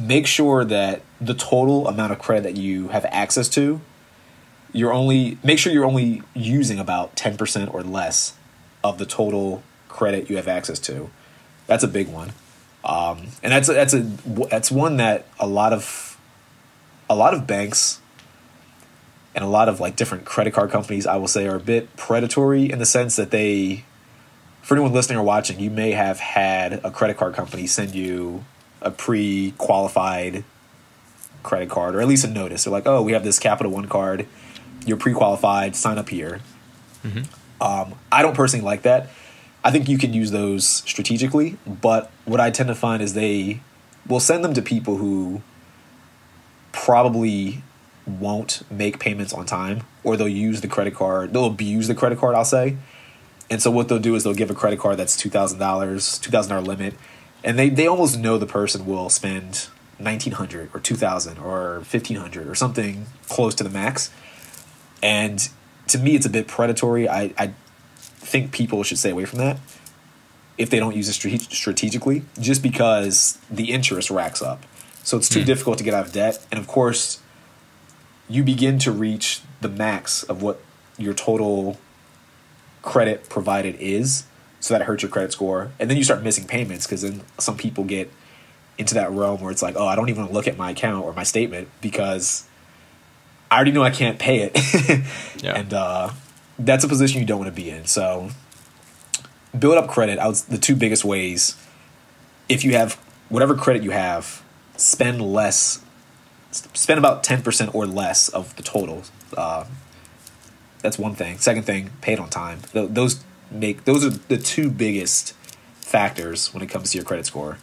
make sure that the total amount of credit that you have access to, make sure you're only using about 10% or less of the total credit you have access to. That's a big one, and that's one that a lot of banks and a lot of like different credit card companies, I will say, are a bit predatory in the sense that they. For anyone listening or watching, you may have had a credit card company send you a pre-qualified credit card, or at least a notice. They're like, oh, we have this Capital One card. You're pre-qualified. Sign up here. Mm-hmm. I don't personally like that. I think you can use those strategically. But what I tend to find is they will send them to people who probably won't make payments on time, or they'll use the credit card. They'll abuse the credit card, I'll say. And so what they'll do is they'll give a credit card that's $2,000, $2,000 limit, and they almost know the person will spend $1,900 or $2,000 or $1,500 or something close to the max. And to me, it's a bit predatory. I think people should stay away from that if they don't use it strategically, just because the interest racks up. So it's too difficult to get out of debt. And, of course, you begin to reach the max of what your total – credit provided is, so that hurts your credit score, and then you start missing payments, because then some people get into that realm where it's like, oh, I don't even look at my account or my statement because I already know I can't pay it. Yeah. And that's a position you don't want to be in. So build up credit. The two biggest ways, if you have whatever credit you have, spend about 10% or less of the total. That's one thing. Second thing, paid on time. Those are the two biggest factors when it comes to your credit score.